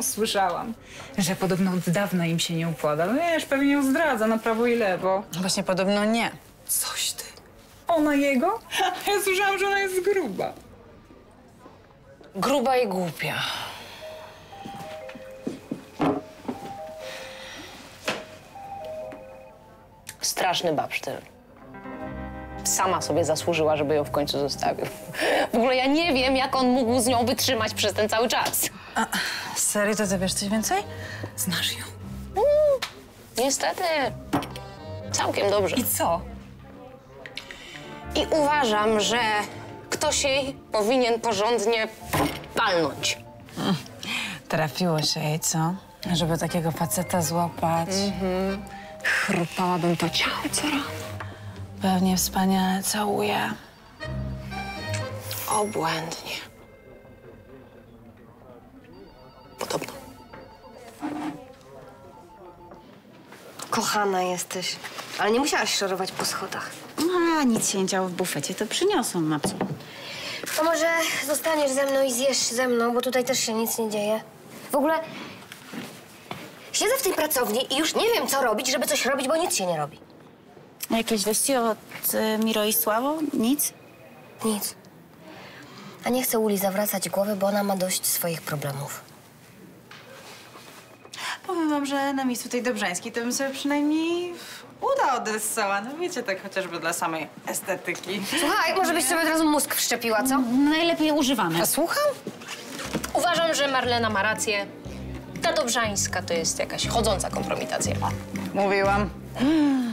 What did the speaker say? Słyszałam, że podobno od dawna im się nie układa. No wiesz, pewnie ją zdradza na prawo i lewo. Właśnie podobno nie. Coś ty. Ona jego? Ja słyszałam, że ona jest gruba. Gruba i głupia. Straszny babsztyl. Sama sobie zasłużyła, żeby ją w końcu zostawił. W ogóle ja nie wiem, jak on mógł z nią wytrzymać przez ten cały czas. A, serio, to ty wiesz coś więcej? Znasz ją? Niestety, całkiem dobrze. I co? I uważam, że ktoś jej powinien porządnie palnąć. Trafiło się jej, co? Żeby takiego faceta złapać. Chrupałabym to ciało co rano. Pewnie wspaniale całuje. Obłędnie. Podobno. Kochana jesteś, ale nie musiałaś szorować po schodach. A nic się nie działo w bufecie, to przyniosą na co. To może zostaniesz ze mną i zjesz ze mną, bo tutaj też się nic nie dzieje. W ogóle siedzę w tej pracowni i już nie wiem, co robić, żeby coś robić, bo nic się nie robi. Jakieś wieści od Miro i Sławo? Nic? Nic. A nie chcę Uli zawracać głowy, bo ona ma dość swoich problemów. Powiem wam, że na miejscu tej Dobrzańskiej to bym sobie przynajmniej uda odessała. No wiecie, tak chociażby dla samej estetyki. Słuchaj, może byś sobie od razu mózg wszczepiła, co? Najlepiej używamy. A słucham? Uważam, że Marlena ma rację. Ta Dobrzańska to jest jakaś chodząca kompromitacja. Mówiłam.